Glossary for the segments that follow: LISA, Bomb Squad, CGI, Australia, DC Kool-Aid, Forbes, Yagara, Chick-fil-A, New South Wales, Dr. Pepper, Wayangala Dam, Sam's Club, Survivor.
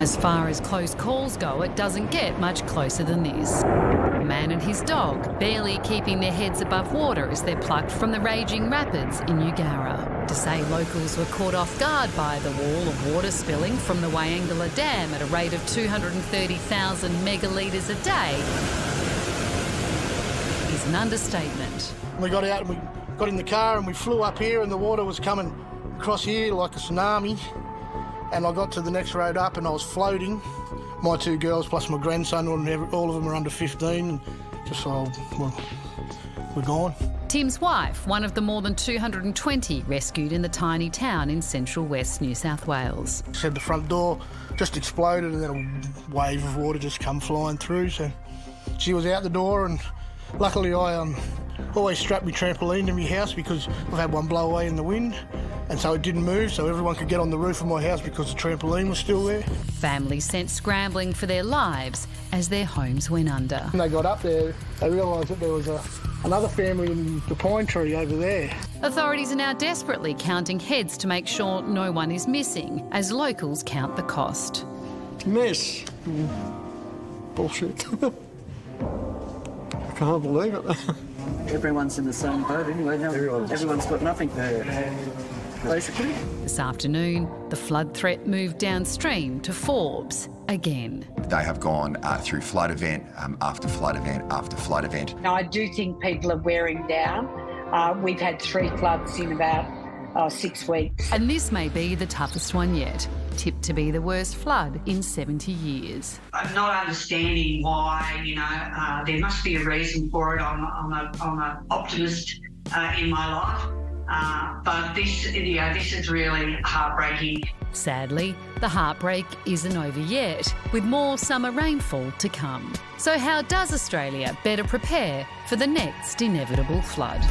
As far as close calls go, it doesn't get much closer than this. A man and his dog barely keeping their heads above water as they're plucked from the raging rapids in Yagara. To say locals were caught off guard by the wall of water spilling from the Wayangala Dam at a rate of 230,000 megalitres a day is an understatement. We got out and we got in the car and we flew up here and the water was coming across here like a tsunami. And I got to the next road up and I was floating. My two girls plus my grandson, all of them are under 15, and just so we're gone. Tim's wife, one of the more than 220 rescued in the tiny town in central west New South Wales. Said the front door just exploded and then a wave of water just come flying through, so she was out the door, and luckily I always strapped my trampoline to my house because I've had one blow away in the wind. And so it didn't move, so everyone could get on the roof of my house because the trampoline was still there. Families sent scrambling for their lives as their homes went under. When they got up there, they realised that there was another family in the pine tree over there. Authorities are now desperately counting heads to make sure no one is missing, as locals count the cost. Mess. Bullshit. I can't believe it. Everyone's in the same boat anyway. No, everyone's got nothing there. Basically. This afternoon, the flood threat moved downstream to Forbes again. They have gone through flood event after flood event after flood event. Now, I do think people are wearing down. We've had 3 floods in about 6 weeks. And this may be the toughest one yet, tipped to be the worst flood in 70 years. I'm not understanding why, there must be a reason for it. I'm an optimist in my life. But this is really heartbreaking. Sadly, the heartbreak isn't over yet, with more summer rainfall to come. So how does Australia better prepare for the next inevitable flood?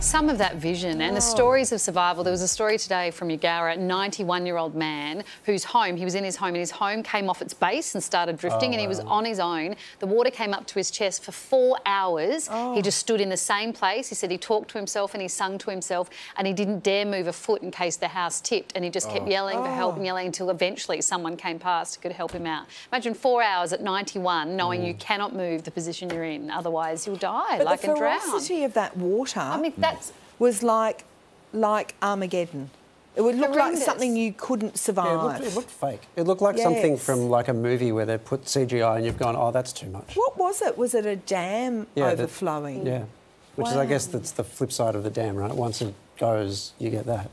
Some of that vision and the stories of survival. There was a story today from Yagara, a 91-year-old man whose home, he was in his home and his home came off its base and started drifting, and he was on his own. The water came up to his chest for 4 hours. He just stood in the same place. He said he talked to himself and he sung to himself, and he didn't dare move a foot in case the house tipped, and he just kept yelling for help and yelling until eventually someone came past who could help him out. Imagine 4 hours at 91 knowing you cannot move the position you're in, otherwise you'll die and drown. But the ferocity of that water... I mean, that was like Armageddon. It would look horrendous, like something you couldn't survive. Yeah, it looked fake. It looked like something from like a movie where they put CGI and you've gone, oh, that's too much. What was it? Was it a dam overflowing? Which is, I guess, that's the flip side of the dam, right? Once it goes, you get that.